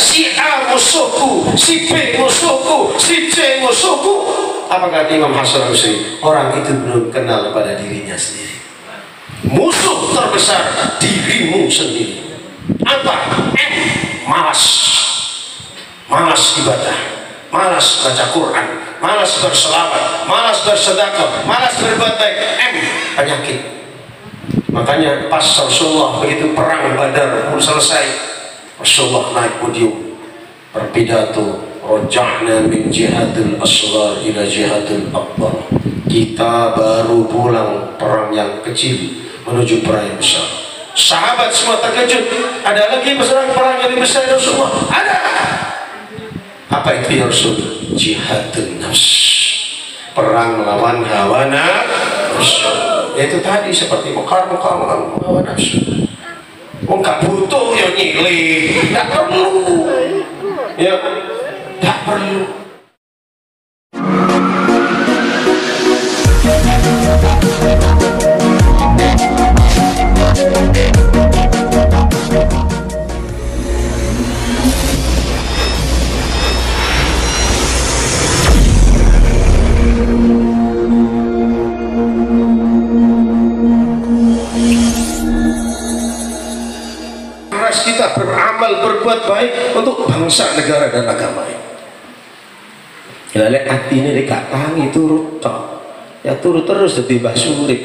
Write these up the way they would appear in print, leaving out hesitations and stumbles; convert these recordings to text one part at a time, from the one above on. si A musuhku, si B musuhku, si C musuhku. Apa kata Imam Hasan al-Asyri? Orang itu belum kenal pada dirinya sendiri. Musuh terbesar dirimu sendiri. Apa? M, malas. Malas ibadah, malas baca Quran, malas berselawat, malas bersedekah, malas berbuat baik. M, penyakit. Makanya pas Rasulullah begitu perang Badar pun selesai, Rasulullah naik podium berpidato, rojahna min jihadil asghar ila jihadil akbar. Kita baru pulang perang yang kecil menuju perang yang besar. Sahabat semua terkejut, ada lagi perang yang lebih besar Rasulullah? Ada. Apa itu ya Rasul? Jihadil nafs, perang melawan hawa nafsu. Itu tadi seperti mekar-mekar hawa nafsu. Oh, nggak butuh yang nyilih, nggak perlu, ya nggak perlu. Kita beramal, berbuat baik untuk bangsa, negara, dan agama. Lelek hati ini dikatangi turut tok. Ya turut terus jadi mbah sulit.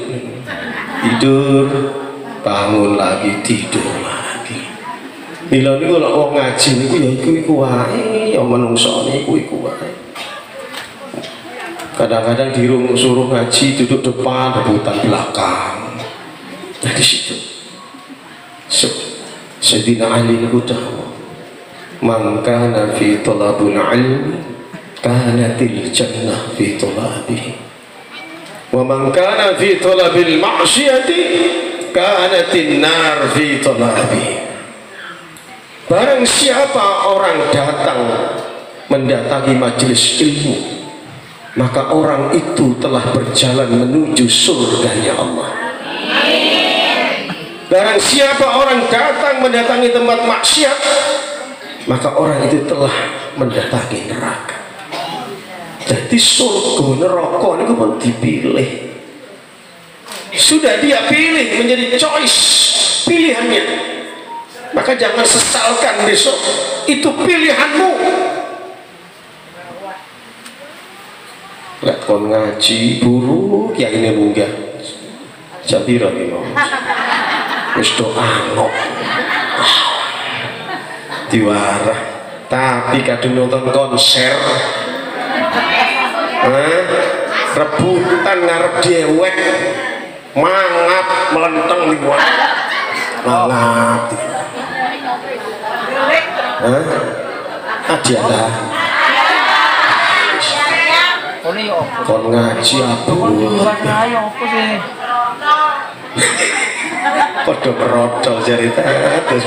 Tidur, bangun lagi, tidur lagi. Bila niku lek wong ngaji niku ya iku wae, ya menungsone iku wae. Kadang-kadang disuruh ngaji duduk depan, rebutan belakang. Jadi situ. Sayyidina Ali al-Hudaw, man kana fi talabul ilmi kanatil jannah fi talabihi, wa man kana fi talabil ma'siyati kanatin nar fi talabihi. Barang siapa orang datang mendatangi majelis ilmu, maka orang itu telah berjalan menuju surganya Allah. Barang siapa orang datang mendatangi tempat maksiat, maka orang itu telah mendatangi neraka. Jadi surga neraka ini pun dipilih. Sudah dia pilih, menjadi choice pilihannya. Maka jangan sesalkan besok, itu pilihanmu. Lihat kon ngaji buruk ya ini munggah. Jabiro memang. Wis do angok diwarah tapi kadang nonton konser rebutan ngarep dewek mangap melenteng liwat malah adialah kon ngaji apa sih kodok merotol cerita terus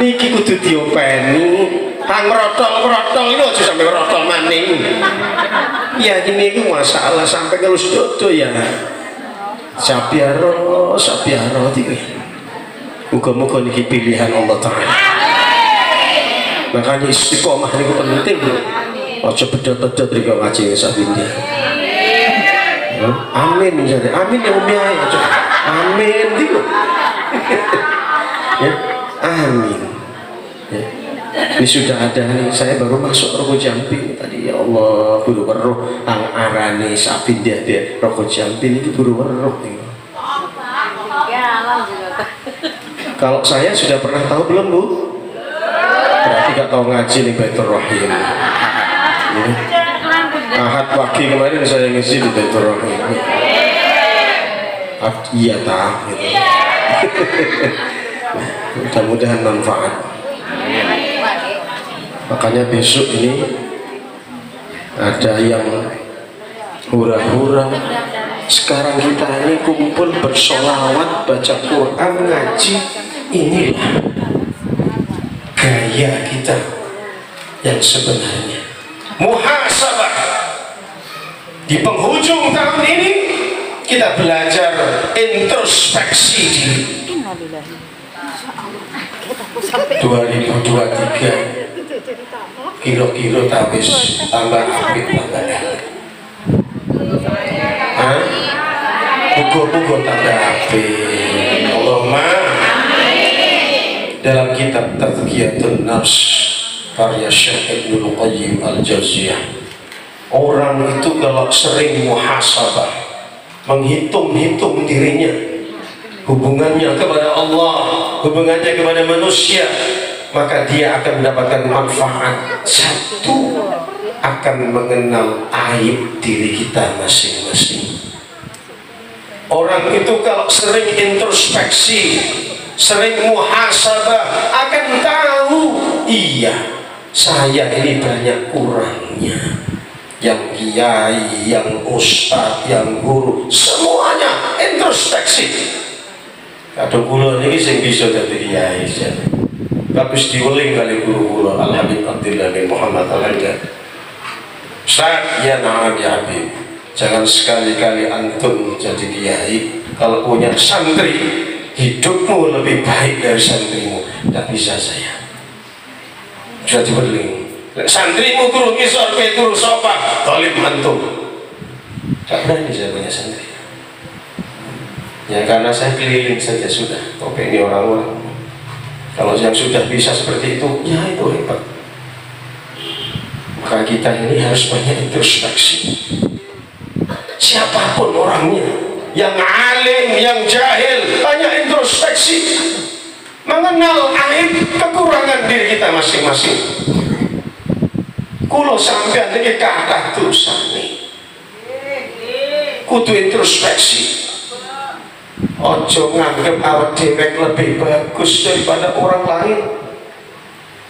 niki kudu diopeni tang merotol ini aja sampai merotol maning ya ini masalah sampai ngelus dodo ya sabiaro ini muka-muka ini pilihan Allah Ta'ala. Makanya istiqomah ini penting aja bedot-bedot dari ngaji sabinnya amin misalnya amin ya umi aja amin itu ya, amin ya. Ini sudah ada nih, saya baru masuk Roko Jambi tadi ya Allah buru weruh ang arane sapi dia Roko Jambi itu buru weruh ya. Kalau saya sudah pernah tahu belum Bu? Berarti gak tahu ngaji nih Baitur Rahim ya. Ahad pagi kemarin saya ngisi di Baitur Rahim ya. Iya tak gitu. Nah, mudah-mudahan manfaat. Makanya besok ini ada yang hura-hura. Sekarang kita ini kumpul bersolawat, baca Quran, ngaji. Inilah gaya kita yang sebenarnya. Muhasabah di penghujung tahun ini kita belajar introspeksi diri. 2023 kilo-kilo tabis tambah apit tambah enak. Hah? Buku-buku tambah apit. Allahumma dalam kitab Tazkiyatun Nafs karya Syekh Abdul Qayyim Al-Jauziyah, orang itu kalau sering muhasabah, menghitung-hitung dirinya, hubungannya kepada Allah, hubungannya kepada manusia, maka dia akan mendapatkan manfaat. Satu, akan mengenal aib diri kita masing-masing. Orang itu kalau sering introspeksi, sering muhasabah, akan tahu, iya, saya ini banyak kurangnya. Yang kiai, yang ustadz, yang guru, semuanya introspeksi. Kadang kula niki sing bisa dadi kiai, tapi diweling kali guru kula Habib Muhammad Aladdin. Ustaz, ya na'am ya Habib. Jangan sekali-kali antum jadi kiai. Kalau punya santri, hidupmu lebih baik dari santrimu. Tidak bisa saya. Sudah diweling. Santrimu turun isor, turun sofa, tolip mantu. Tak berani saya punya santri. Ya karena saya keliling saja sudah. Kok ini orang-orang. Kalau yang sudah bisa seperti itu, ya itu hebat. Maka kita ini harus banyak introspeksi. Siapapun orangnya, yang alim, yang jahil, banyak introspeksi. Mengenal aib kekurangan diri kita masing-masing. Kulo sampean niki kathah dosane. Kudu introspeksi. Aja nganggep awak dhewe lebih bagus daripada orang lain.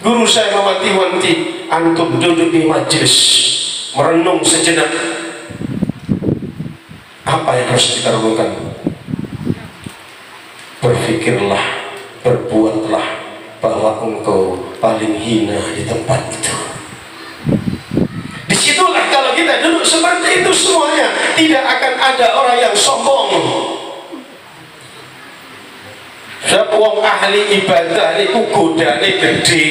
Guru saya mewanti-wanti, antum duduk di majelis, merenung sejenak. Apa yang harus kita renungkan? Berpikirlah, berbuatlah bahwa engkau paling hina di tempat itu. Disitulah kalau kita duduk seperti itu semuanya, tidak akan ada orang yang sombong. Wong ahli ibadah niku godane gede.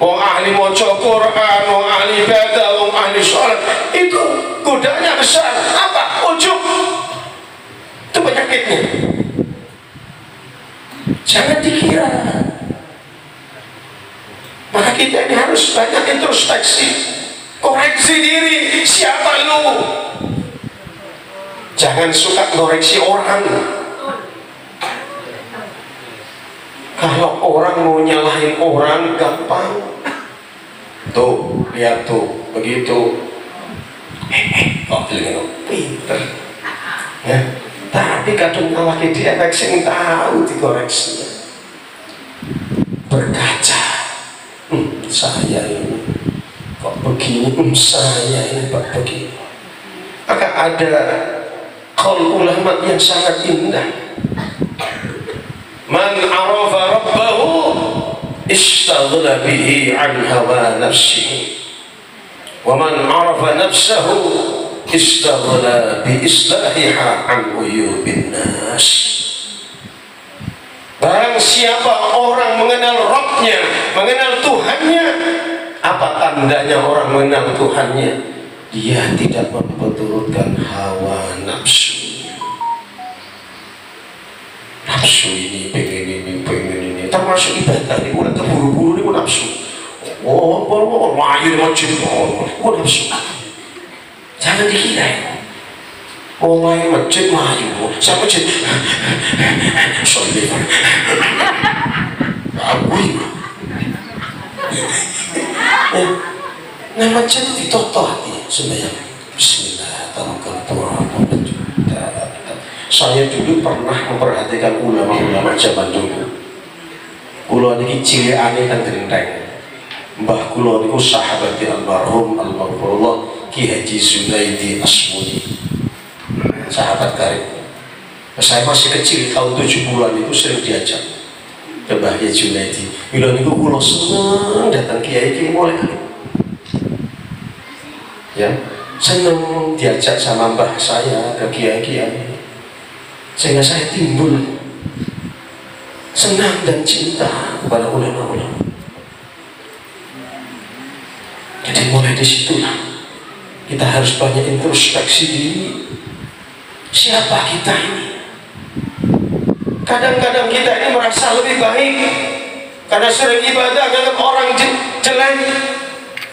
Wong ahli maca Quran, wong ahli ibadah, wong ahli sholat, itu godanya besar. Apa? Ujub. Itu penyakitnya. Jangan dikira. Maka kita ini harus banyak introspeksi, koreksi diri. Siapa lu? Jangan suka koreksi orang. Kalau orang mau nyalahin orang gampang. Tuh, lihat tuh, begitu. Kok beliau pinter? Ya, tapi kadang nyalahin dia, yang tahu dikoreksinya. Berkaca. Saya ini kok begini, saya ini kok begini. Maka ada qaul ulama yang sangat indah. Man arafa rabbahu istaghnaa bihi an hawa nafsihi, wa man arafa nafsahu istaghnaa bi islahiha an uyubin nas. Barang siapa orang mengenal Rabbnya, mengenal Tuhannya, apa tandanya orang mengenal Tuhannya? Dia tidak memperturutkan hawa nafsu. Nafsu ini, pengen ini, termasuk ibadah ini, udah terburu-buru ini, nafsu. Oh, mayu nafsu. Jangan dikira. Mulai masjid maju, saya masjid, sorry, akui, nah masjid ditotoh hati, sebenarnya Bismillahirrahmanirrahim. Saya dulu pernah memperhatikan ulama-ulama zaman dulu. Kulo niki cilikane teng Genteng, mbah kulo niku sahabat almarhum almarhumullah Ki Hasyim Muzadi Asmuni. Sahabat karib. Saya masih kecil, tahun 7 bulan itu sering diajak ke Bahia Junaidi. Bila itu pulau senang datang kiai itu mulai ya, senang diajak sama mbah saya ke kiai-kiai, sehingga saya timbul senang dan cinta kepada ulama-ulama. Jadi mulai disitulah kita harus banyak introspeksi diri. Siapa kita ini? Kadang-kadang kita ini merasa lebih baik karena sering ibadah, nganggap orang jelek.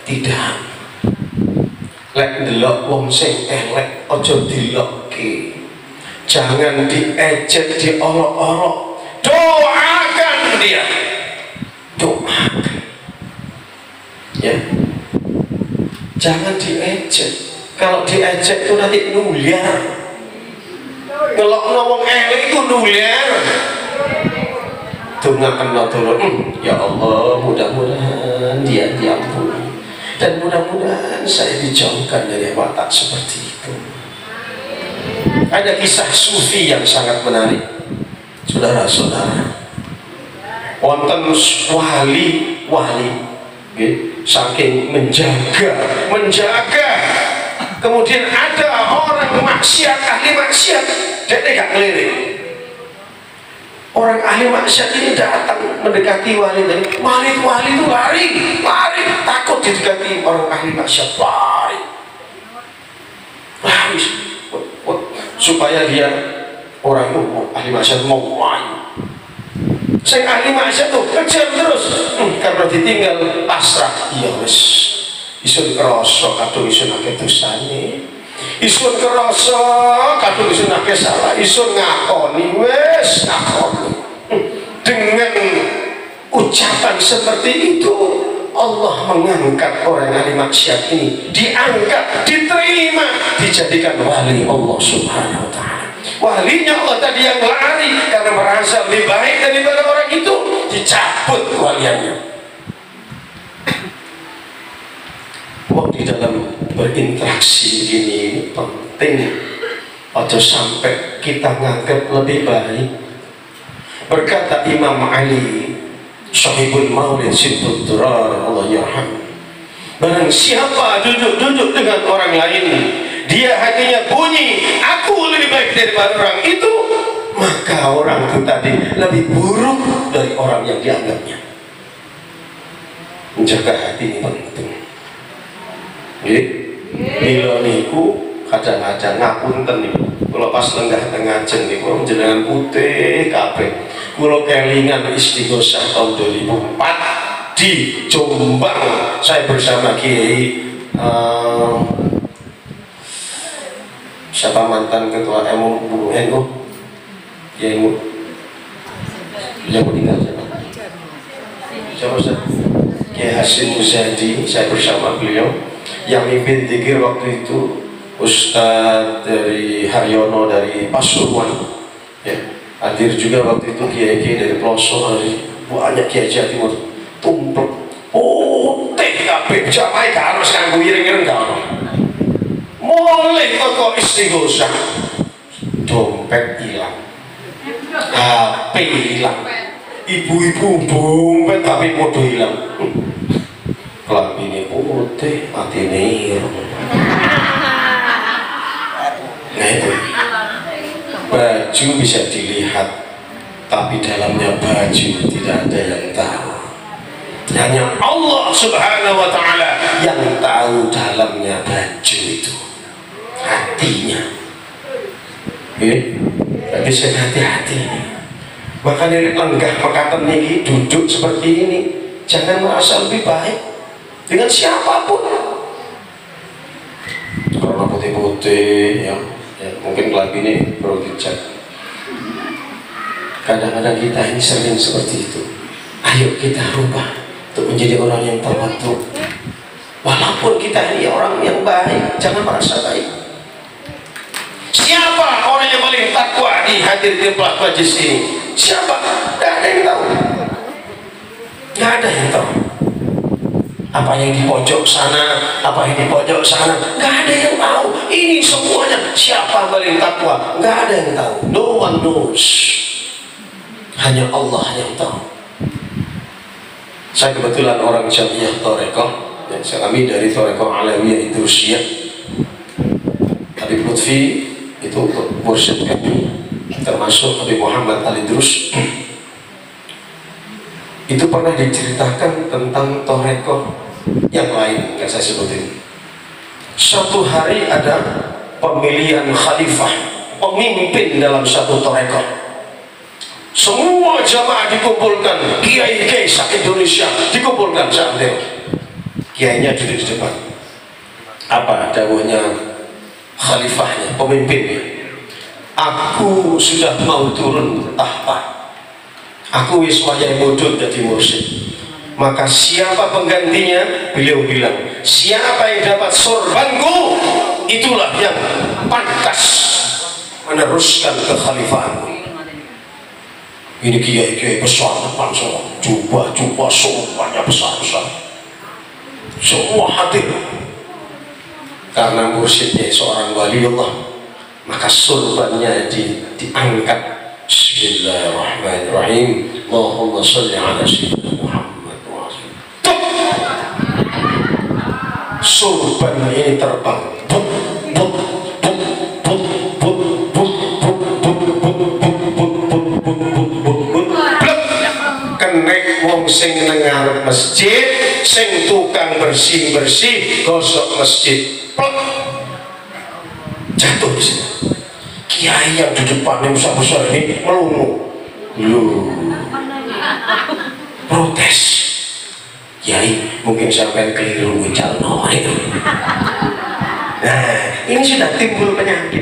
Tidak. Lek delok wong sing elek aja dilokke. Jangan diejek, diolok-olok. Doakan dia. Doakan. Ya. Jangan diejek. Kalau diejek itu nanti nuliar. Ngelokno wong elek itu nuliar. Tungakan turun. Ya Allah, mudah-mudahan dia diampuni. Dan mudah-mudahan saya dijauhkan dari watak seperti itu. Ada kisah sufi yang sangat menarik, saudara-saudara. Wonten wali-wali, saking menjaga. Kemudian ada orang maksiat, ahli maksiat, dia tidak ngelirik. Orang ahli maksiat ini datang mendekati wali dari wali itu lari, takut didekati orang ahli maksiat, lari supaya dia orang ahli maksiat mau maju. Sing ahli maksiat tuh kejar terus, karena ditinggal pasrah. Iya wis, isun kerasa kadung isun akeh dosane, isun kerasa kadung isun akeh salah, isun ngakoni wis ngakoni. Dengan ucapan seperti itu Allah mengangkat orang ahli maksiat ini, diangkat, diterima, dijadikan wali Allah Subhanahu wa ta'ala. Walinya Allah tadi yang lari karena merasa lebih baik daripada orang itu, dicabut waliannya. Waktu dalam berinteraksi begini penting, atau sampai kita nganggap lebih baik. Berkata Imam Ali Sahibul Maulid Siddiq Durar Allah yarham, barang siapa duduk-duduk dengan orang lain, dia hatinya bunyi aku lebih baik daripada orang itu, maka orang itu tadi lebih buruk dari orang yang dianggapnya. Menjaga hati ini penting. Milo niku kadang-kadang ngapunten niku kula pas lenggah-lenggah jeng niku jenengan putih kabeh. Kulo kelingan istighosah tahun 2004 di Jombang, saya bersama Kiai siapa mantan ketua MUI NU, Kiai MUI yang meninggal siapa? Ki Hasyim Muzadi, saya bersama beliau yang mimpin dzikir waktu itu Ustadz dari Haryono dari Pasuruan, ya. Hadir juga waktu itu kiai-kiai dari pelosok, banyak kiai Jawa Timur, tumplek, TKP, Jamaika harus nganggu iring-iring kalau, mulai toko istighosah, dompet hilang, HP hilang, ibu-ibu dompet tapi bodoh hilang, kelambi ini putih, mati nih, baju bisa dilihat tapi dalamnya baju tidak ada yang tahu, hanya Allah Subhanahu wa ta'ala yang tahu dalamnya baju itu, hatinya. Tapi saya hati-hati, makanya lenggah pekatan ini duduk seperti ini, jangan merasa lebih baik dengan siapapun karena putih-putih ya. Mungkin kelab ini perlu dicek. Kadang-kadang kita ini sering seperti itu. Ayo kita rubah untuk menjadi orang yang tawadhu. Walaupun kita ini orang yang baik, jangan merasa baik. Siapa orang yang paling takwa di hadir tempat majlis ini? Siapa? Tidak ada yang tahu. Tidak ada yang tahu. Apa yang di pojok sana, apa yang di pojok sana, nggak ada yang tahu. Ini semuanya siapa paling takwa, nggak ada yang tahu. No one knows, hanya Allah yang tahu. Saya kebetulan orang Jamiah Thariqah, dan kami dari Thariqah Alawiyah Idrusyya. Habib Lutfi itu mursyid kami, termasuk Habib Muhammad Ali Idrusyya. Itu pernah diceritakan tentang thariqah yang lain yang saya sebutin. Suatu hari ada pemilihan khalifah, pemimpin dalam satu tarekah. Semua jamaah dikumpulkan, kiai-kiai se-Indonesia dikumpulkan sampai kiainya duduk di depan. Apa dawuhnya khalifahnya, pemimpinnya? Aku sudah mau turun tahta. Aku wis wayahe mudhun dadi mursyid. Maka siapa penggantinya? Beliau bilang, siapa yang dapat sorbanku, itulah yang pantas meneruskan kekhalifaanku. Ini kiai-kiai besar depan semua, jubah-jubah semuanya besar-besar, semua hadir. Karena mursyidnya seorang waliullah, maka sorbannya diangkat. Bismillahirrahmanirrahim. Allahumma salli ala sayyidina Muhammad. Sorban ini terbang, buk, buk, buk, buk, buk, buk, buk, buk, buk, buk, buk, buk, buk, kenek wong sing nang ngarep masjid, sing tukang bersih-bersih gosok masjid, plek jatuh di sini. Kiai yang di depan yang besar-besar ini melungu, lu protes. Yai, mungkin sampai keliru muncul itu. Nah, ini sudah timbul penyakit.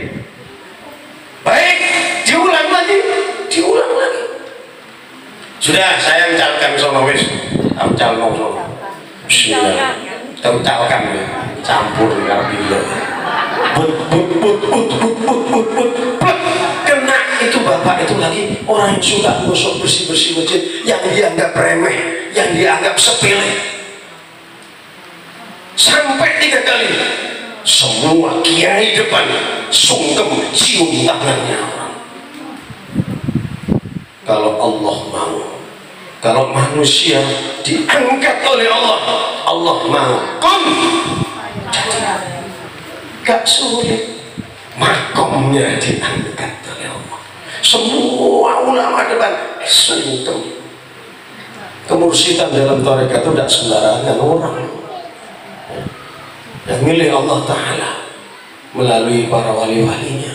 Baik, diulang lagi, diulang lagi. Sudah, saya mencalkan sonowis, mencalkan sono. Sudah, mencalkan ya, campur dengan bila. But, but, but, but, but, but, but, but, but. Kena itu bapak itu lagi orang yang suka gosok bersih-bersih masjid yang dianggap remeh, yang dianggap sepele. Sampai 3 kali semua kiai depan sungkem cium tangannya. Kalau Allah mau, kalau manusia diangkat oleh Allah, Allah mau kom. Gak sulit, makomnya diangkat oleh Allah. Semua ulama depan sungkem. Kemursidan dalam tarekat itu tidak sembarangan orang. Yang milih Allah Ta'ala melalui para wali-walinya,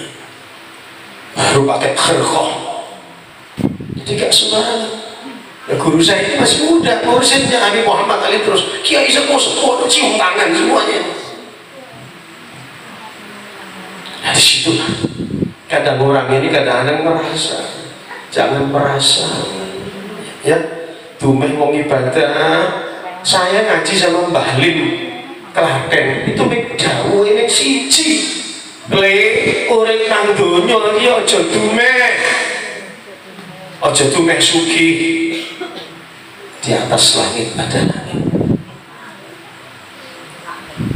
baru pakai kherkoh. Jadi gak sembarangan. Ya, guru saya ini masih muda, mursidnya Habib Muhammad Ali terus kiai semua cium tangan semuanya. Nah disitulah kadang orang ini kadang-kadang merasa, jangan merasa ya dumeh mau ibadah. Saya ngaji sama Mbah Lim Klaten itu mek jauh ini siji le orang nang donya lagi ojo dumeh sugi di atas langit pada langit.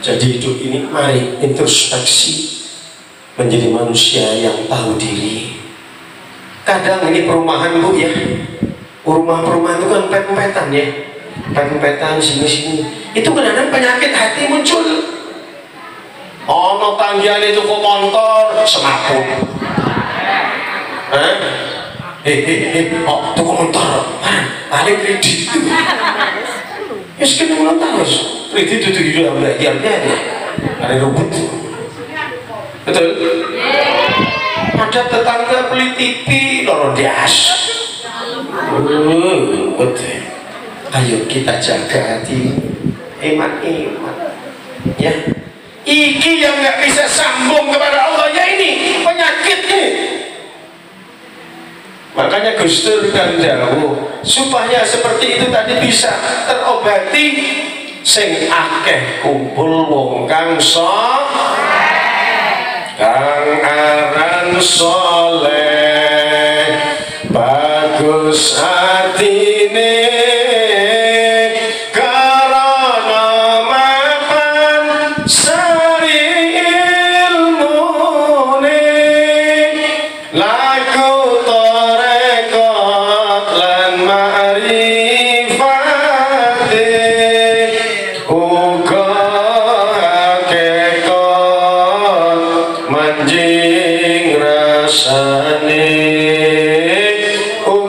Jadi hidup ini mari introspeksi menjadi manusia yang tahu diri. Kadang ini perumahan bu ya, rumah-rumah itu kan pempet-pempetan ya, pempet-pempetan sini-sini. Itu kadang-kadang penyakit hati muncul. Ono tanggian itu kok motor semaput. Oh, tuku motor. Paling kredit. Wis kene ngono terus. Kredit itu juga bagiannya. Ada rumput. Betul. Ada tetangga beli TV loro dias. Betul. Ayo kita jaga hati, iman-iman ya. Iki yang nggak bisa sambung kepada Allah ya ini penyakitnya. Makanya Gus Dur dan Jawa supaya seperti itu tadi bisa terobati. Sing akeh kumpul wong kang sok, kang aran soleh, bagus hati ini karena mapan sari ilmu ini laku torekot lan ma'rifati uga kekot manjing rasani. Okay.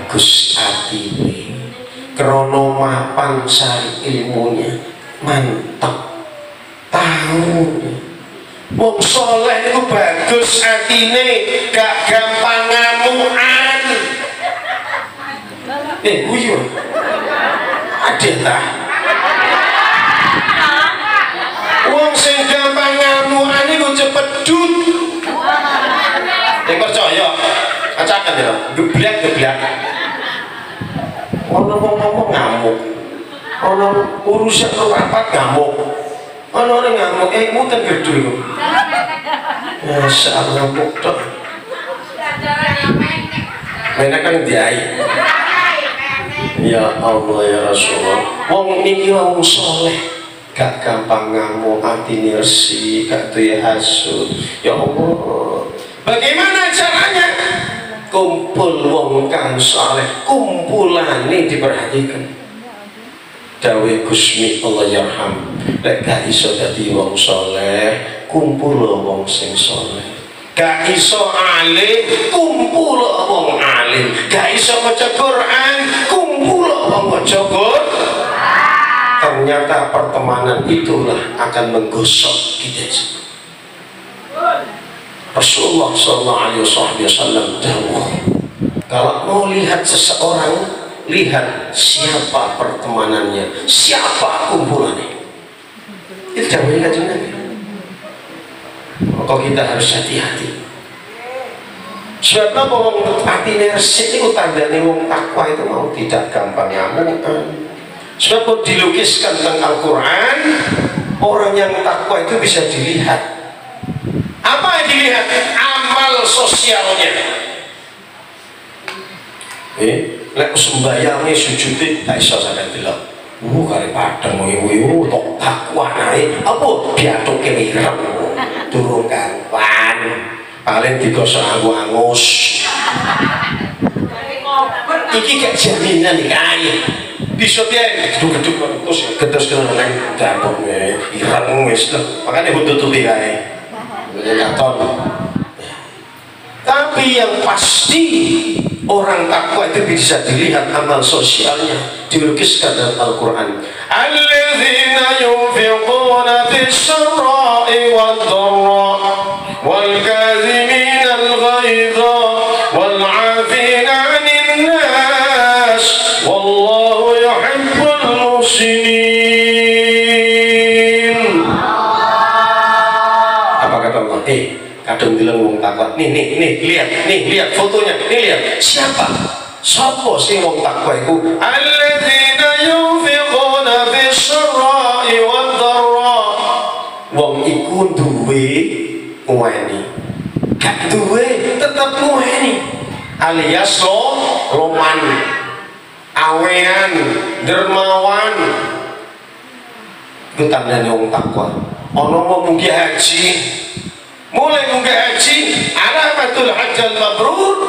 Bagus atine, krono mapan sari ilmunya mantap, tahu wong soleh itu bagus atine, gak gampang ngamuan. Guyu ada tak? Wong sing gampang ngamuan itu cepet dun. Percaya kacakan ya, geblek. Ono ngomong ngamuk, ono urusan lu rapat ngamuk, ono orang ngamuk, muter gedul. Masya Allah ngamuk dok. Menak kan diai. Ya Allah ya Rasulullah. Wong niki wong soleh. Gak gampang ngamuk, hati resik, gak tuh hasud. Ya Allah. Bagaimana caranya? Kumpul wong kang saleh, kumpulane diperhatikan. Dawuh Gusti Allah yarham, lek gak iso dadi wong saleh, kumpul wong sing saleh. Gak iso alim, kumpul wong alim. Gak iso maca Quran, kumpul wong maca Quran. Ternyata pertemanan itulah akan menggosok kita semua. Rasulullah SAW jauh. Kalau mau lihat seseorang, lihat siapa pertemanannya, siapa kumpulannya. Itu jauhnya kan sebenarnya. Maka kita harus hati-hati. Sebabnya orang hati nersit itu tandanya orang takwa itu mau tidak gampang ngamukan. Sebab dilukiskan tentang Al-Quran, orang yang takwa itu bisa dilihat. Apa yang dilihat? Amal sosialnya. Lek sembayangnya sujudnya tak bisa sampai bilang kari padang ibu-ibu tak takwa naik apa biatuk ini irem turun kawan paling digosok angus-angus ini gak jaminan kain disodnya gedung-gedung terus gedung-gedung dapur irem makanya hudu-tutupi kain tapi yang pasti orang takwa itu bisa dilihat amal sosialnya dilukiskan dalam Al-Quran. Alladzina yunfiquna fis-sarra'i wad-dharra' wal-kadhimina al-ghaidha wal-'afina 'anin-nas wallahu yuhibbul muhsinin. Kadang bilang wong takwa, nih lihat fotonya, nih lihat siapa? Sopo sih wong takwa itu? Alladzina yunfiquna fis-sarra'i wad-dharra. Wong iku duwe uweni. Gak duwe tetep uweni. Alias loman, awean, dermawan. Itu tandanya wong takwa. Ono wong mungkin haji. Mulai munggah haji, alamatul hajjal mabrur.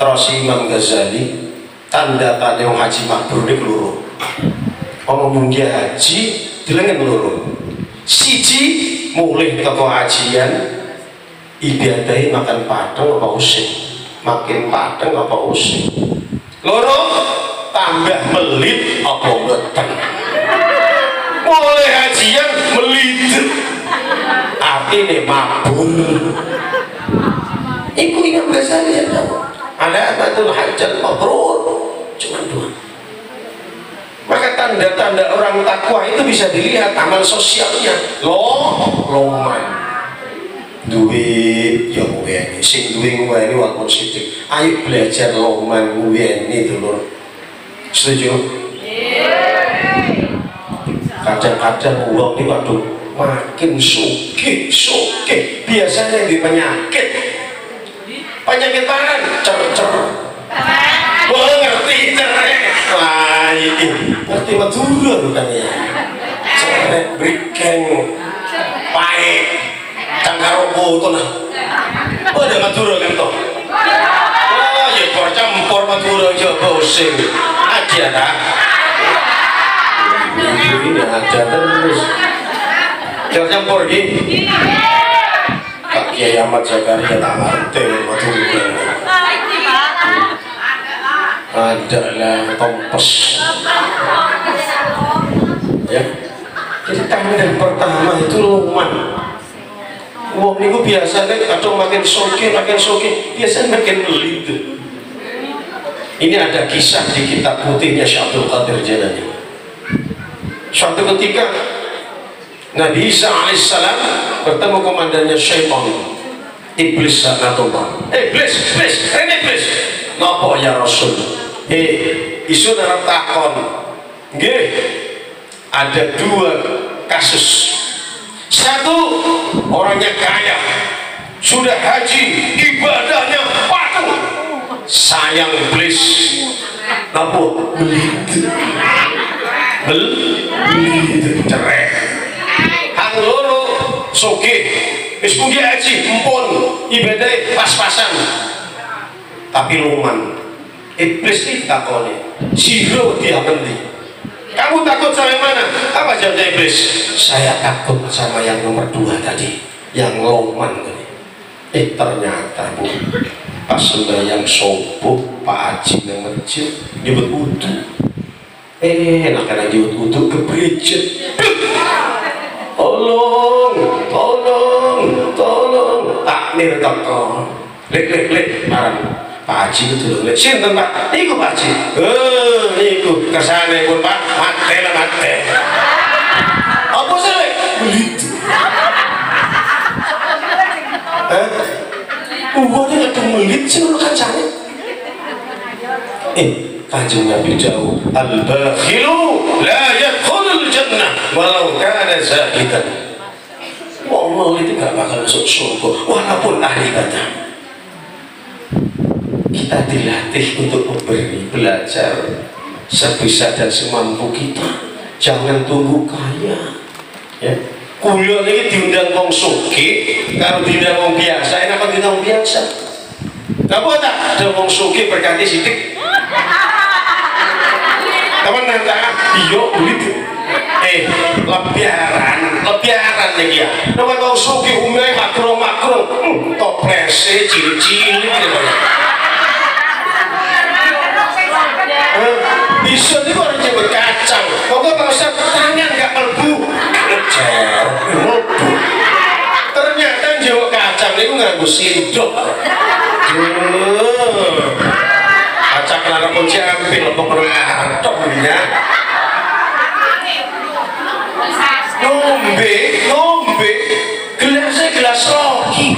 Terus Imam Ghazali, tanda-tanda yang haji mabrur ini keluru. Kalau munggah haji, dilengin keluru. Siji, mulai toko hajian, ibadahnya makan padang apa usik, makin padang apa usik. Loro, tambah melit apa beteng. Mulai hajian, melit. Artinya mabul. Iku ingat besarnya alamatul hajjal mabrur. Cuma dua. Maka tanda-tanda orang takwa itu bisa dilihat amal sosialnya. Loman duit ya uweni sing duit uweni walaupun sidik. Ayo belajar loman uweni dulur. Setuju? Iya. kadang-kadang uang ini waduh makin sugih biasanya di penyakit tangan cer-cer boleh ngerti cerek wah ini ngerti Madura bukannya cerek brikeng paek cangkarobo itu nah oh ada Madura kan toh oh ya campur Madura Jawa using aja tak ini aja terus jangan campur gini Pak Kiai Ahmad Zakaria tak ngerti Madura adalah kompos ya jadi tangan yang pertama itu luman uang itu biasanya kadang makin soki biasanya makin lidu ini ada kisah di kitab putihnya Syekh Abdul Qadir Jilani suatu ketika Nabi Isa alaihissalam bertemu komandannya syaitan iblis sanatullah iblis nopo ya Rasul isu narap takon nggih ada dua kasus satu orangnya kaya sudah haji ibadahnya patuh sayang iblis nopo beli cerai hang loro sugih wis pundi haji empun ibadah pas-pasan tapi luman iblis ini takoni siro dia penting kamu takut sama yang mana? Apa jawabnya iblis? Saya takut sama yang nomor 2 tadi yang luman tadi ternyata bu pas sembahyang subuh Pak Haji yang masjid nyebut wudu enak karena nyebut wudu kebrijet tolong takmir takon lek marah Pak Haji itu dulu, sinten Pak, iku Pak Haji, iku kesane pun Pak, mate. Apa sih lek? Begitu. Uangnya ada melit sih orang kacanya. Kanjeng Nabi jauh. Al-bakhilu la yadkhulul jannah walau kana zahidan. Wong itu gak bakal masuk surga, walaupun ahli ibadah. Kita dilatih untuk memberi belajar sebisa dan semampu kita jangan tunggu kaya ya kuliah ini diundang wong sugih kalau diundang wong biasa enak kalau diundang wong biasa gak apa tak ada wong sugih berganti sidik teman-teman iya ulit lebiaran lagi ya nama wong sugih umumnya makro toplese cili-cili bisa itu orang jemput kacang pokoknya kalau saya pertanyaan gak melbu ternyata jemput kacang itu nganggu sindok kacang kelara pun jambil lempok ngantok ngombe gelasnya gelas roki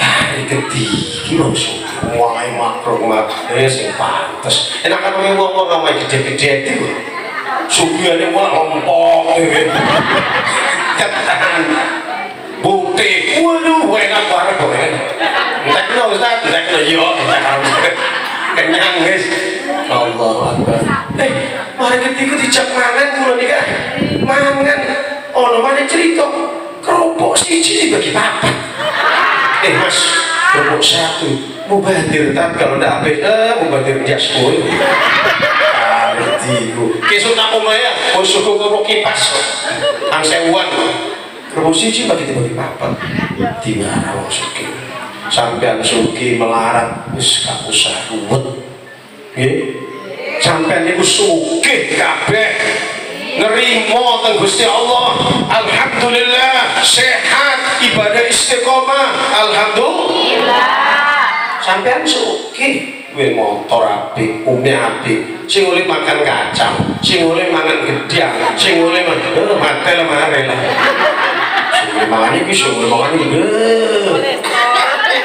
kari ketih langsung mulai makro sing pantes enak kan wong wong ramai gede-gede itu sugiane malah lompong ketan bukti waduh enak banget kok entekno Ustaz entekno yo kenyang guys Allahu Akbar mari ketika dijak mangan kula nikah mangan ono maneh cerita kerupuk siji bagi papat Mas kerupuk satu mubadir tapi kalau tidak habis mubadir jaspul kesuk aku maya musuhku keruk kipas angsewan keruk siji bagi-bagi papan dimana wong sugih sampean sugih melarat wis gak usah ruwet sampean niku sugih kabeh nerimo teng Gusti Allah alhamdulillah sehat ibadah istiqomah alhamdulillah sampean sugih duwe motor apik, umeh apik, sing oleh makan kacang, sing oleh mangan gedang, sing oleh mantel marel. Sing oleh mangan iki sing oleh mangan iki.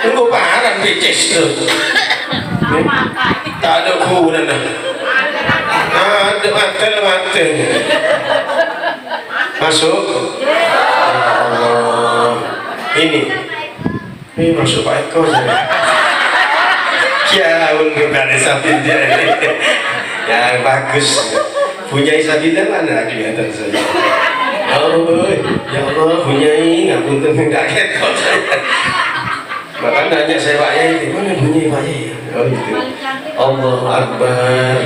Engko paharan picis. Tak ada guna. Nah, waduk-waduk. Masuk? Allah. Ini masuk Pak Eko saya. Ya, dari sabitnya yang bagus. Punya sabitnya mana kelihatan saya. Allah, ya Allah, punya ini nggak punten nggak ketok saya. Bahkan nanya saya Pak Yai, mana bunyi Pak Yai? Oh gitu. Allah Akbar.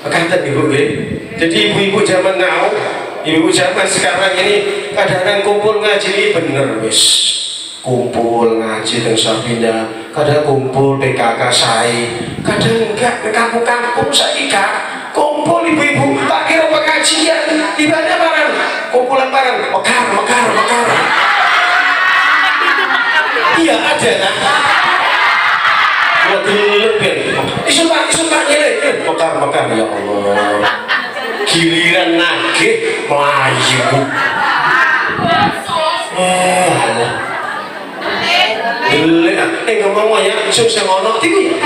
Kata ibu, jadi ibu-ibu zaman now, ibu zaman sekarang ini kadang-kadang kumpul ngaji bener wis. Kumpul ngaji dan sabina, kadang kumpul PKK saya, kadang enggak kampung-kampung saya kak, kumpul ibu-ibu tak kira pengajian, ibadah barang, kumpulan barang, mekar. Iya ada nak, buat lebih, isu tak nyelek, mekar ya Allah, giliran nagih melayu, Allah. Ngomong ya, sukses ngono tinggi.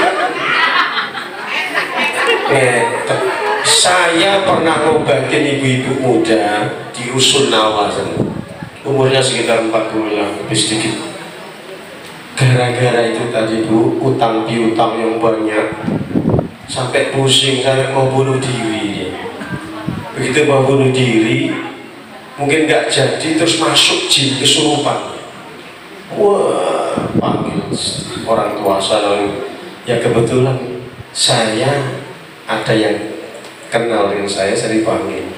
Saya pernah ngobatin ibu-ibu muda di Rusun Nawasan, umurnya sekitar 40 lebih sedikit. Gara-gara itu tadi bu, utang piutang yang banyak, sampai pusing, sampai mau bunuh diri. Begitu mau bunuh diri, mungkin nggak jadi, terus masuk jin kesurupan. Wah, panggil orang tua saya. Ya kebetulan saya ada yang kenal dengan saya, saya dipanggil.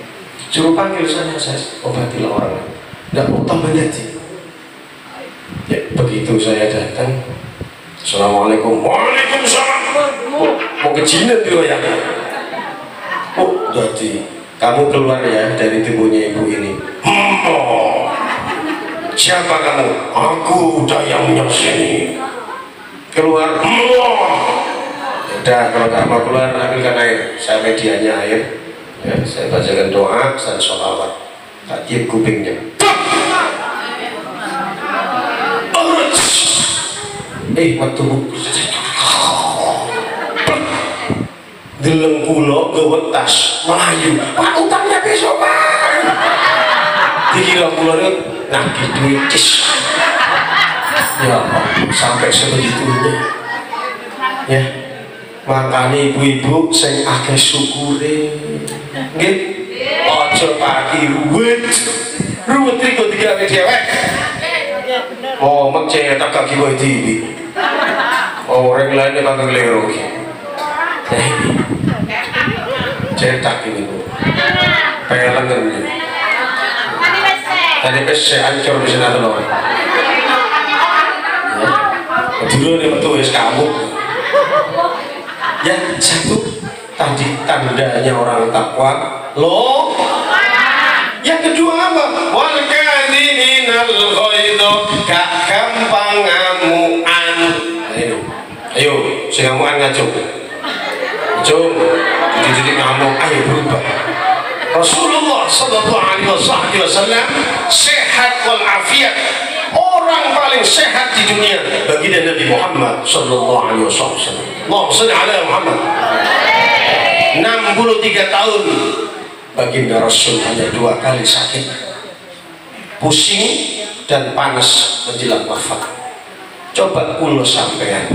Suruh panggil saya obatilah orang. Nggak utang banyak sih. Ya begitu saya datang, assalamualaikum, waalaikumsalam. Mau kecilin dulu ya. Oh, jadi kamu keluar ya dari tubuhnya ibu ini. Siapa kamu? Aku dayangnya sini. Keluar. Udah, kalau nggak mau keluar, ambilkan air. Saya medianya air. Ya, saya bacakan doa, saya sholawat. Tak tiup kupingnya. Matuh. Deleng pulau, gawat tas, Melayu. Pak utangnya besok Pak. Dikira pulau itu. Nah gitu cis. Ya sampai sebegitunya. Ya makanya ibu-ibu saya agak syukure nggih aja pagi ruwet iki kok digawe dhewek oh meceh tak kaki wae iki orang lainnya bakal lero iki cetak iki Bu pengen ngene tadi pesek hancur di sana telur. Dulu dia betul es kamu. Ya satu tadi tandanya orang takwa. Lo. Yang kedua apa? Walkaniinal koido gak gampang ngamuan. Ayo, si ngamuan ngacung. Ngacung. Jadi ngamuk. Ayo berubah. Rasulullah sallallahu alaihi wasallam sehat wal afiat, orang paling sehat di dunia bagi Nabi Muhammad sallallahu alaihi wasallam. Allahumma shalli ala Muhammad. 63 tahun baginda Rasul hanya 2 kali sakit, pusing dan panas menjelang wafat. Coba kula sampean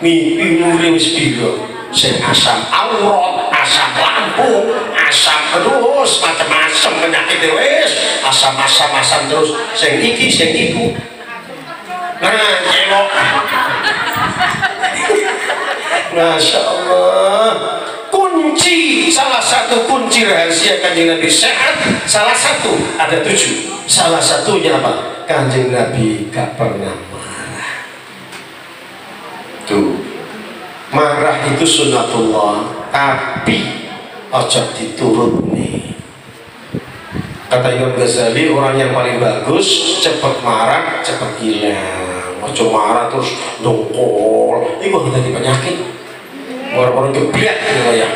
mimpi muring spiro sing asam aurat, asam lambung, asam terus macam-macam penyakit terus, asam terus, sing iki sing iku. Nah, elok. Masya Allah. Kunci, salah satu kunci rahasia Kanjeng Nabi sehat, salah satu ada 7. Salah satunya apa? Kanjeng Nabi gak pernah marah. Tuh. Marah itu sunatullah, tapi ojo dituruni. Kata Imam Ghazali, orang yang paling bagus cepat marah, cepat hilang. Ojo marah terus dongkol. Ini bukan tadi penyakit. Orang-orang kebliat ya.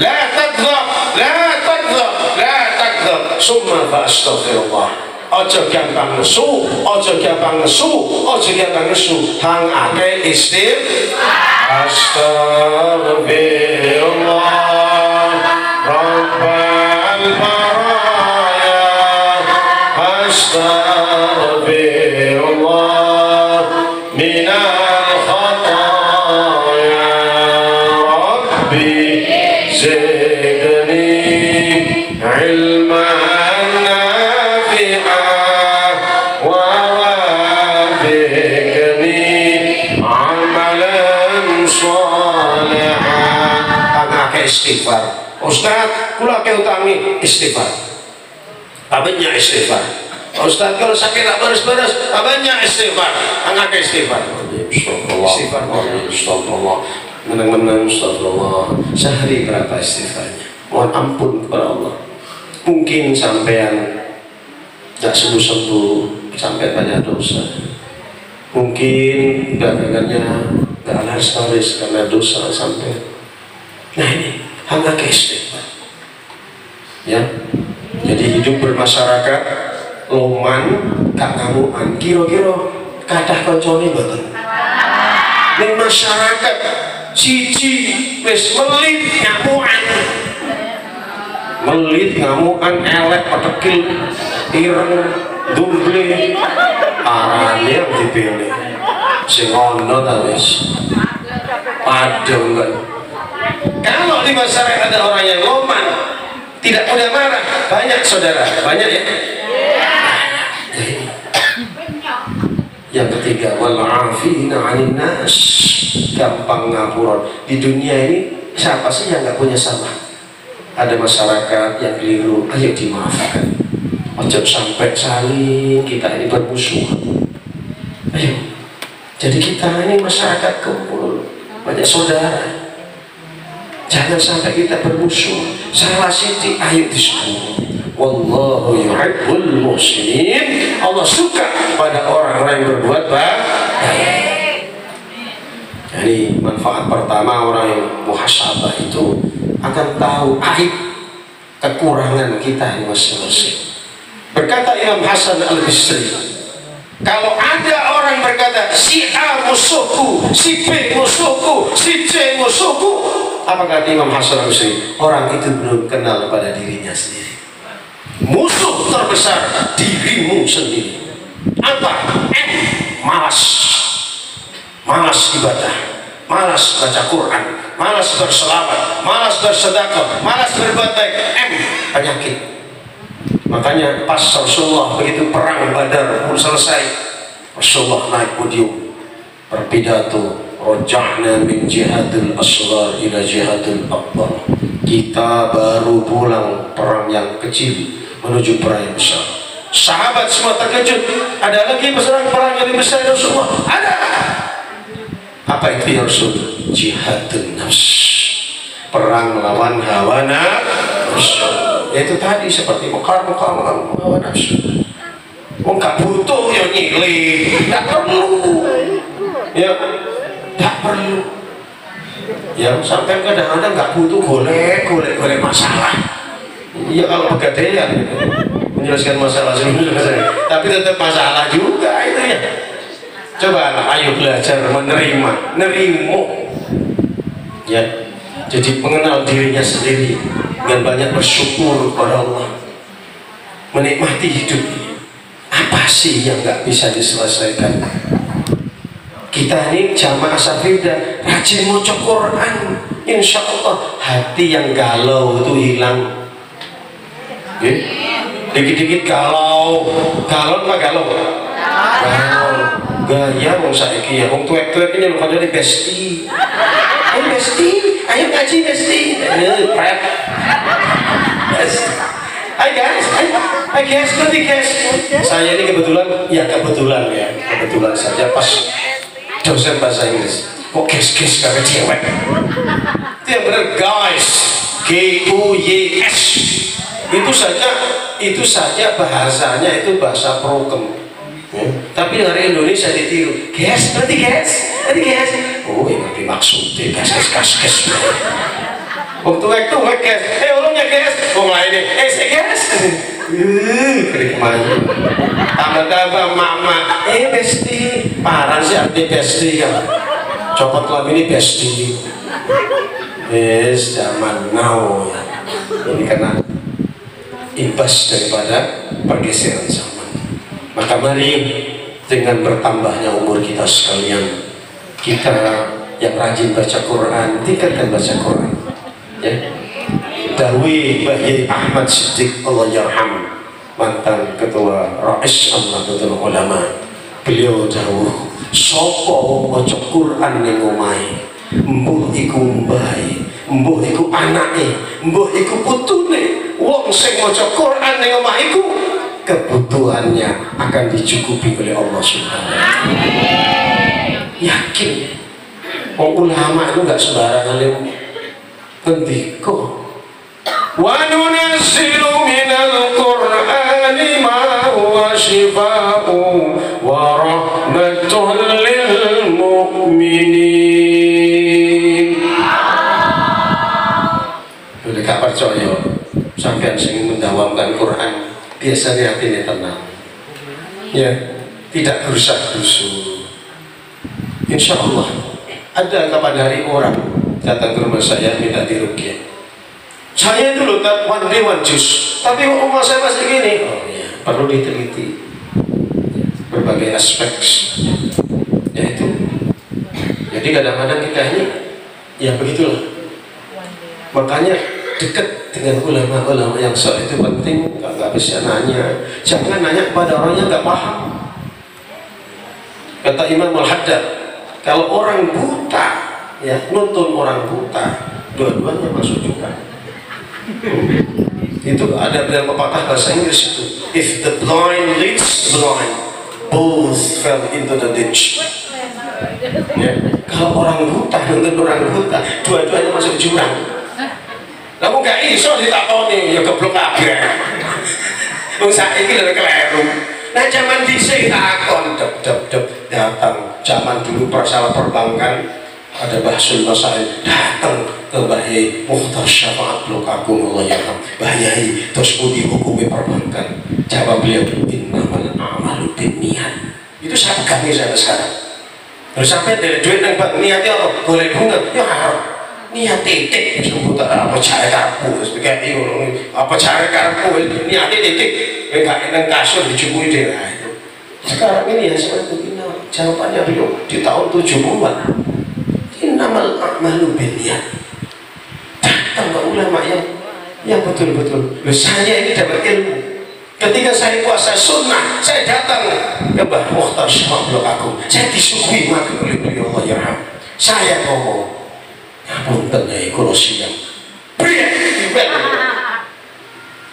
La tadzab. Summa fa'astaghfirullah. Ojo gampang nesu hang ake istighfar astaghfirullah. Istighfar. Ustaz, kula ke utami istighfar. Abadnya istighfar. Ustaz kalau sakit tak beres-beres, abadnya istighfar. Anak ke istighfar. Astagfirullah. Istighfar. Astagfirullah. Menang-menang astagfirullah. Sehari berapa istighfarnya? Mohon ampun kepada Allah. Mungkin sampean tak sembuh-sembuh, sampai banyak dosa. Mungkin dagangannya tak laris-laris karena dosa sampai. Nah ini hanya istighfar, ya. Jadi hidup bermasyarakat loman kangamuan kiro-kiro kadah koncone boten. Ning masyarakat siji wis melit ngamuan. Melit ngamuan elek petekil ireng dumble arane dipilih. Sing ana ta wis padha kok. Kalau di masyarakat ada orang yang loman, tidak mudah marah, banyak saudara, banyak ya. Yang ketiga, wal 'afina 'anil nas, gampang ngapura. Di dunia ini siapa sih yang nggak punya salah? Ada masyarakat yang keliru, ayo dimaafkan. Ojo sampai saling kita ini bermusuhan. Ayo, jadi kita ini masyarakat kumpul, banyak saudara. Jangan sampai kita bermusuh. Salah siti ayo disebut. Wallahu yuhibbul muslimin. Allah suka pada orang-orang yang berbuat baik. Jadi manfaat pertama orang yang muhasabah itu akan tahu aib kekurangan kita masing-masing. Berkata Imam Hasan al-Bisri, kalau ada orang berkata si A musuhku, si B musuhku, si C musuhku, apa kata Imam Hasan al-Asyri? Orang itu belum kenal pada dirinya sendiri. Musuh terbesar dirimu sendiri. Apa? Malas, malas ibadah, malas baca Quran, malas berselawat, malas bersedekah, malas berbuat baik. Penyakit. Makanya pas Rasulullah begitu perang Badar pun selesai, Rasulullah naik podium berpidato, rojahna min jihadil asghar ila jihadil akbar. Kita baru pulang perang yang kecil menuju perang yang besar. Sahabat semua terkejut, ada lagi perang yang lebih besar dari Rasulullah. Ada. Apa itu ya Rasul? Jihadun nafs, perang lawan hawa nafsu. Yaitu tadi seperti mekar-mekar hawa nafsu. Oh nggak butuh ya nyilih, nggak perlu, ya nggak perlu. Yang sampai kadang-kadang nggak butuh golek masalah. Iya kalau pegadaian gitu, menjelaskan masalah sebelumnya, tapi tetap masalah juga itu ya. Coba ayo belajar menerima, nerimo, ya. Jadi mengenal dirinya sendiri. Dan banyak bersyukur kepada Allah, menikmati hidupnya. Apa sih yang nggak bisa diselesaikan? Kita ini jamaah safida, rajin maca Quran, insya Allah hati yang galau itu hilang. Dikit-dikit galau, galau apa galau? Galau, gaya wong saiki ya, wong tuwek-tuwek ini lupa jadi besti. Besti, ayo ngaji besti. Hai guys, guys. Saya ini kebetulan saja pas dosen bahasa Inggris. Kok guys kagak cewek? Itu yang benar guys, G-U-Y-S. Itu saja bahasanya itu bahasa prokem. Tapi dari Indonesia ditiru, guys, berarti guys. Oh, yang dimaksudnya gas. Waktu itu guys, ulungnya guys, orang lainnya, guys. Kerikman. Tambah-tambah mama, besti, parah sih arti besti kan. Copot lab ini besti. Zaman now. Ini karena imbas daripada pergeseran zaman. Maka mari dengan bertambahnya umur kita sekalian, kita yang rajin baca Quran, tingkatkan baca Quran, ya. Darwi Ahmad Siddiq Allah yarham, mantan ketua Rais Nahdlatul Ulama. Beliau jauh sapa wong maca Quran ning omahe, mbuh iku mbahe, mbuh iku anake, mbuh iku putune. Wong sing maca Quran ning omah iku kebutuhannya akan dicukupi oleh Allah Subhanahu wa taala. Yakin. Wong ulama itu enggak sembarangan lho. Pendiku wa nunazzilu minal qur'ani ma huwa shifaa'un wa rahmatun lil mu'minin. Lha gak percaya sampean sing mendawamkan Quran biasanya hatinya tenang. Ya, tidak gerusa-gerusu. Insyaallah ada kapan hari orang datang ke rumah saya minta diruqyah. Saya dulu tak pandai wajus, tapi rumah saya masih gini. Oh, ya. Perlu diteliti berbagai aspek. Yaitu, jadi kadang-kadang kita ini, ya begitulah. Makanya dekat dengan ulama-ulama yang soleh itu penting. Nggak bisa nanya, jangan nanya kepada orang yang nggak paham. Kata Imam Al-Haddad, kalau orang buta ya, nonton orang buta dua-duanya masuk juga. Itu ada dalam pepatah bahasa Inggris itu, if the blind leads the blind, both fell into the ditch. Ya, kalau orang buta nonton orang buta dua-duanya masuk jurang. Kamu gak iso ditakoni ya keblok kabeh. Wong saiki lho keliru. Nah zaman dhisik takon dep-dep datang zaman dulu persoalan perbankan ada bahsul masalah datang ke bahaya muhtar syafaat lukakum Allah yarham bahayai terus putih hukumnya perbankan. Jawab beliau innamal a'malu binniat. Itu saat kami saya sekarang terus sampai dari duit yang buat niatnya apa? Boleh bunga? Ya harap niat titik apa cari karpu apa cari karpu niatnya titik yang kasur dijumui dia sekarang ini ya seperti ini jawabannya beliau di tahun 70-an innamal a'malu binniyat. Datang ke ulama yang betul-betul. Saya ini dapat ilmu. Ketika saya puasa sunnah, saya datang ke Mbah Mukhtar Syamblok aku. Saya disuguhi makan oleh beliau Allah yarham. Saya ngomong, ngapunten ya kula siang. Priye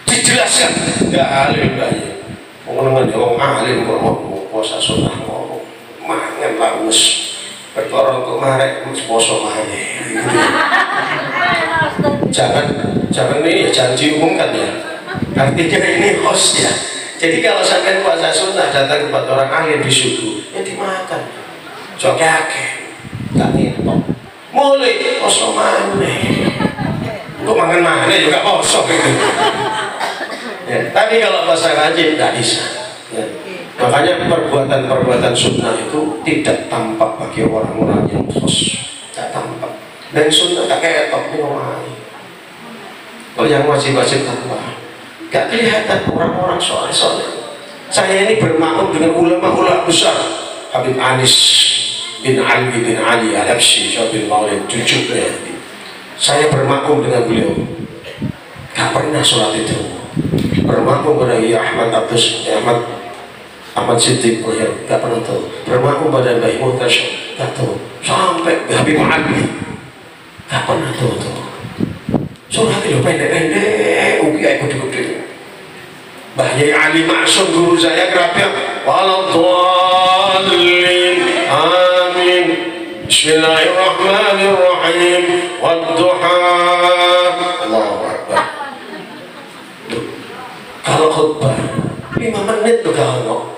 dijelaskan dalil bae. Wong ngene wong alim kok puasa sunnah kok mangan laus. Perkara untuk marek poso marek. Jangan ini janji umum kan ya. Artinya ini host ya. Jadi kalau sampai puasa sunnah datang kepada orang ahli disuguh, ya dimakan. Jogake, tak nipok. Mulai poso marek. Untuk makan marek juga poso gitu. Ya, tapi kalau puasa rajin tidak bisa. Ya. Makanya perbuatan-perbuatan sunnah itu tidak tampak bagi orang-orang yang khusus, tidak tampak. Dan sunnah tak kayak top nyawai. Kalau yang wajib-wajib tampak, gak kelihatan orang-orang soleh-soleh. Saya ini bermakmum dengan ulama-ulama besar, Habib Anis bin Ali Al-Asyri, Syabin Maulid, cucu ya. Saya bermakmum dengan beliau. Gak pernah sholat itu. Bermakmum pada Ki Hasyim Muzadi. Ahmad Siddiq ya, gak pernah tahu. Bermakmum pada Mbah Muhtar gak tahu. Sampai Habib Muhammad gak pernah tahu tuh. Surat itu pendek-pendek ugi aku dikudil Mbah Yai Ali Maksum guru saya kerapiak waladhalin amin bismillahirrahmanirrahim wadduha Allahu Akbar. Kalau khutbah 5 menit tuh gak ngomong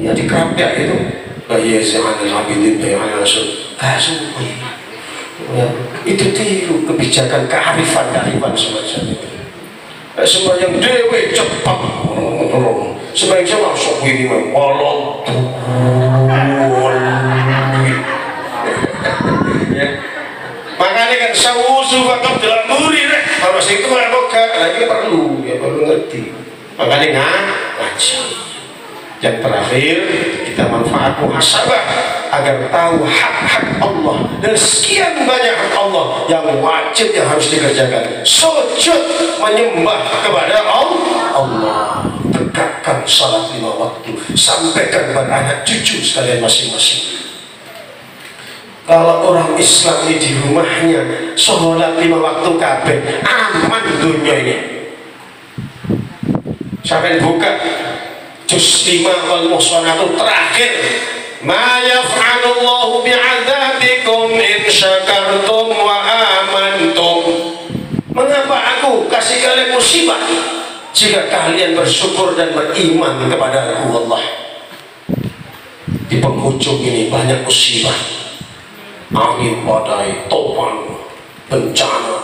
ya di kerapnya itu bahaya semangat abidin bahaya rasul kasumi ya itu tiru kebijakan kearifan semacam itu sebanyak dewe cepat sebanyak cepat sok ini walau ya makanya kan sawusu wakam dalam muri harus itu mereka lagi perlu ya perlu ngerti makanya ngaji. Dan terakhir, kita manfaat muhasabah agar tahu hak-hak Allah dan sekian banyak hak Allah yang wajib yang harus dikerjakan. Sujud menyembah kepada Allah. Tegakkan salat 5 waktu, sampaikan kepada anak cucu sekalian masing-masing. Kalau orang Islam ini di rumahnya sholat 5 waktu kabeh, aman dunia ini. Sampai buka juz 5 wal muhsanatu terakhir, ma yaf'alullahu bi'adzabikum in syakartum wa amantum. Mengapa aku kasih kalian musibah jika kalian bersyukur dan beriman kepada aku Allah? Di penghujung ini banyak musibah. Angin badai, topan, bencana,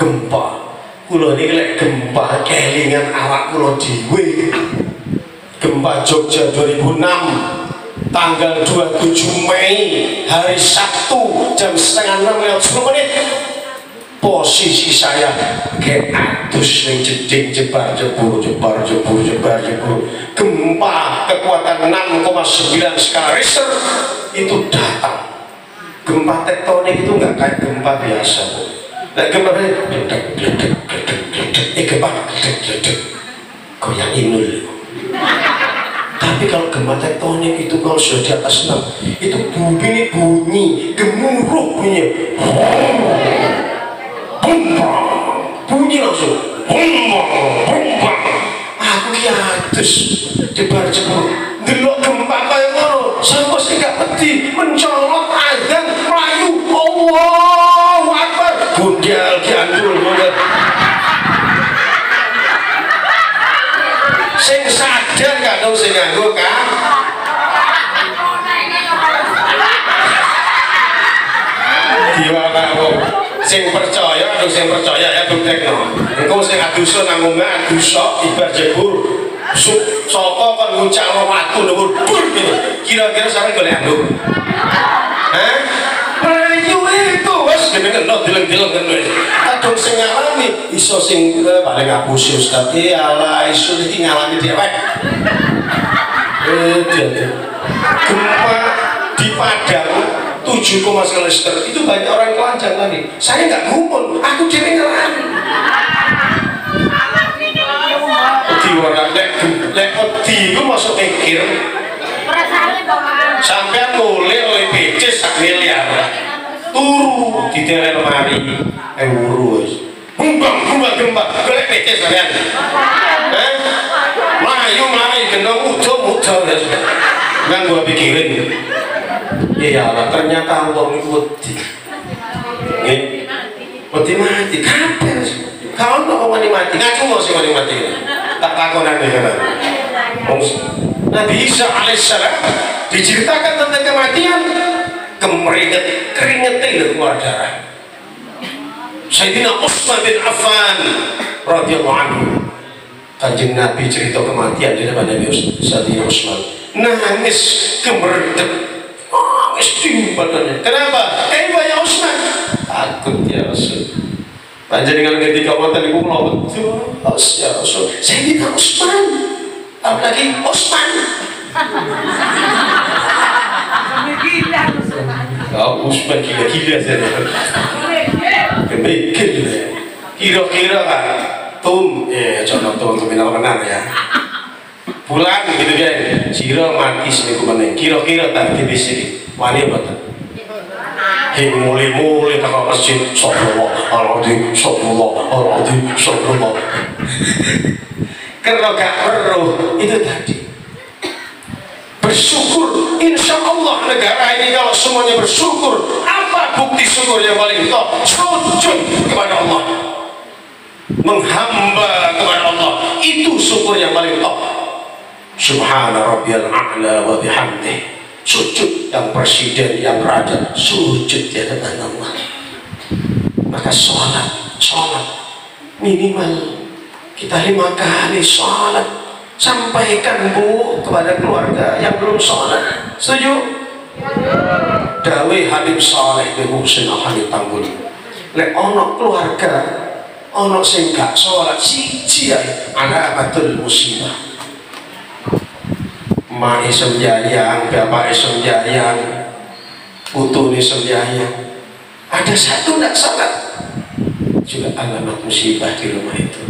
gempa. Kulo niki lek gempa kelingan awak kulo dhewe. Gempa Jogja 2006 tanggal 27 Mei hari Sabtu jam 5:30 posisi saya ke atus ning jeding jebar jebur. Gempa kekuatan 6,9 skala Richter itu datang. Gempa tektonik itu nggak kayak gempa biasa. Nah, gempa gedek goyang inul. Tapi kalau gempa tektonik itu kalau sudah di atas 6 itu bunyi gemuruh bunyi. Bunyi langsung. Aku yatus debar jebul. Delok gempa kaya ngono, sampe sikak peti mencolok azan rayu Allahu Akbar. Gondel dianjur ngono. Sing sadar karo sing nganggo kan. Diwakak wong sing percaya karo sing percaya ya buktekno. Engko sing adusun nang omah adusok ibar jebul. Soko kan nguncak waktu nomor bur gitu. Kira-kira sampe golek anduk. Hah? Itu wis jenenge lho dileng-dileng ngono. Kadang sing ngalami iso sing paling ngapusi ustaz e ala iso iki ngalami dhewek. Gempa di Padang 7,9 Richter itu banyak orang telanjang tadi. Saya enggak ngumpul, aku dhewe ngalami. Lek masuk pikir sampai mulai oleh pecis sak miliar turu di dalam lemari urus bumbang golek pecis sampean melayu gendong ujung nang gua pikirin iya Allah ternyata Allah ngikuti mati kapan kalau kok mati ngaku mau sing mati tak lakonan iki kan. Nabi Isa alaihissalam diceritakan tentang kematian, keringetin keluar darah. Sayyidina Utsman bin Affan radhiyallahu anhu. Kanjeng Nabi cerita kematian di depan Nabi Sayyidina Utsman. Nangis kemerdet. Nangis timbalannya. Kenapa? Kenapa ya Utsman? Takut ya Rasul. Panjenengan ketika wonten niku kula bejo, ya Rasul. Sayyidina Utsman. Apalagi Utsman. Gila Utsman gila saja. Kembali kira-kira kan tum contoh tum benar ya. Bulan gitu kan. Sira mati niku meneh. Kira-kira tak dibisiki. Wani boten. Mulai-mulai tak masjid Subhanallah, Al-Azim, Subhanallah, Al-Azim, Subhanallah. Karena gak perlu itu tadi bersyukur, insya Allah negara ini kalau semuanya bersyukur, apa bukti syukur yang paling top? Sujud kepada Allah, menghamba kepada Allah, itu syukur yang paling top. Subhana rabbiyal a'la wa bihamdihi. Sujud yang presiden, yang raja, sujud di hadapan Allah. Maka sholat minimal kita 5 kali sholat. Sampaikan bu kepada keluarga yang belum sholat. Setuju? Dawuh Habib Saleh bin Muhsin Al-Habib Tanggul. Lek ono keluarga, ono sing gak sholat siji ae ana amatul musibah. Oma isem jayang, Bapak isem jayang, Putu isem jayang. Ada satu tidak salat, juga alamat musibah di rumah itu.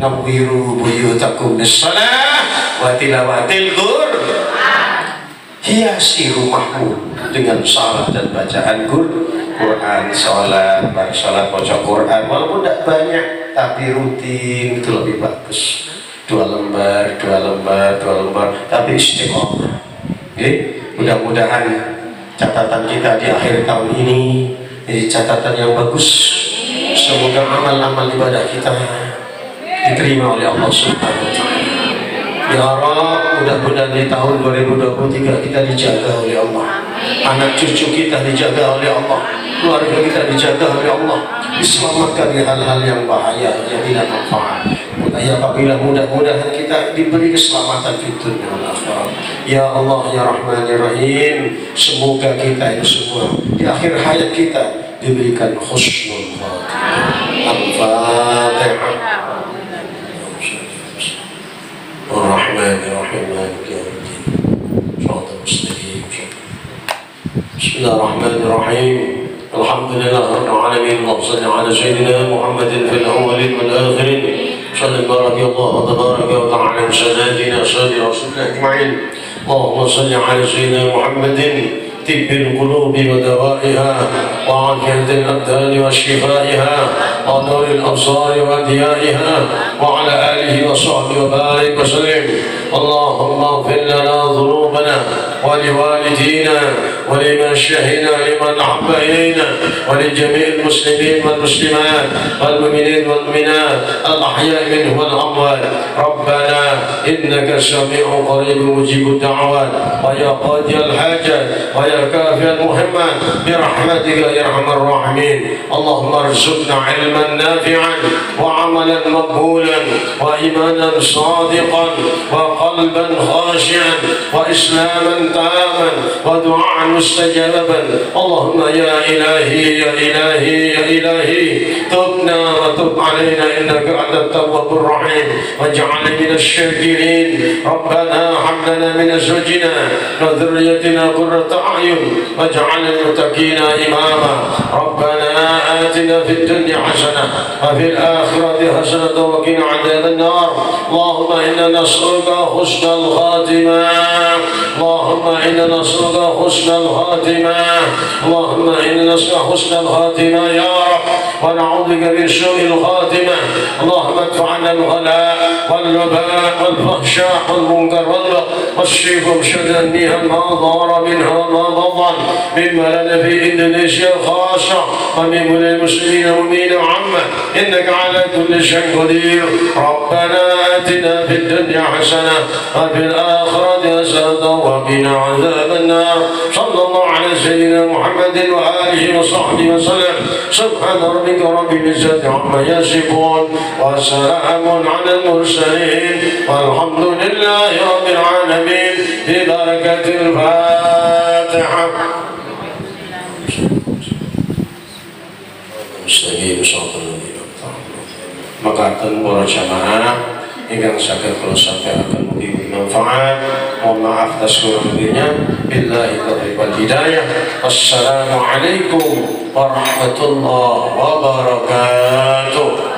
Nawwiru buyutakum bis-shalah wa tilawatil Qur'an. Hiasi rumahmu dengan salat dan bacaan Qur'an, salat, baik salat baca Qur'an walaupun tidak banyak tapi rutin itu lebih bagus. 2 lembar, 2 lembar, 2 lembar, tapi istiqomah. Oke, mudah-mudahan catatan kita di akhir tahun ini jadi catatan yang bagus. Semoga amal-amal ibadah kita diterima oleh Allah Subhanahu wa ta'ala. Ya Rabb, mudah-mudahan di tahun 2023 kita dijaga oleh Allah. Anak cucu kita dijaga oleh Allah. Keluarga kita dijaga oleh Allah. Diselamatkan dari hal-hal yang bahaya yang tidak manfaat. Ya apabila mudah-mudahan kita diberi keselamatan di dunia wal akhirat. Ya Allah ya Rahman ya Rahim, semoga kita yang semua di akhir hayat kita diberikan husnul khatimah. Al-Fatihah. Bismillahirrahmanirrahim. Alhamdulillahirabbil alamin. Wassalatu ala sayyidina Muhammadin fil awwalin wal akhirin. Sallallahu tabaraka wa ta'ala ala sayyidina rasulillah ajma'in. Allahumma shalli ala sayyidina Muhammadin طب القلوب ودوائها وعافية الأبدان وشفائها ونور الأبصار وضيائها وعلى آله وصحبه وبارك وسلم. اللهم اغفر لنا ذنوبنا ولوالدينا ولمن شهدنا لمن أحبينا ولجميع المسلمين والمسلمات والمؤمنين والمؤمنات الأحياء منهم والأموات. ربنا إنك سميع قريب مجيب الدعوات ويا قاضي الحاجات ويا كافي المهمات برحمتك يا أرحم الراحمين. اللهم ارزقنا علما نافعا وعملا مقبولا وإيمانا صادقا وقلبا خاشعا وإسلاما تاما ودعاء مستجابا. اللهم يا إلهي يا إلهي يا إلهي تبنا وتب علينا إنك أنت التواب الرحيم واجعلنا من الشاكرين. ربنا هب لنا من أزواجنا وذريتنا قرة أعين واجعلنا للمتقين إماما. ربنا آتنا في الدنيا حسنة وفي الآخرة حسنة وقنا عذاب النار. اللهم إنا نسألك حسن الخاتمة. اللهم إنا نسألك حسن الخاتمة. اللهم إنا نسألك حسن الخاتمة يا رب ونعوذ بك من سوء الخاتمة. اللهم ادفع عنا الغلاء والوباء والفحشاء والمنكر والبغي والشر وشر النهم ما ظهر منها وما بطن مما لنا في إندونيسيا خاصة ومن بني المسلمين ومن عامة إنك على كل شيء قدير. ربنا آتنا في الدنيا حسنة وفي الآخرة حسنة وقنا عذاب النار. صلى الله على سيدنا محمد وآله وصحبه وسلم. سبحان ربك رب العزة عما يصفون وسلام على المرسلين والحمد لله رب العالمين. ببركة الفاتحة. Mekaten para jamaah ingkang saged kula sampaikan mugi manfaat. Mohon maaf atas kurang lebihnya. Billahi taufiq wal hidayah. Assalamualaikum warahmatullahi wabarakatuh.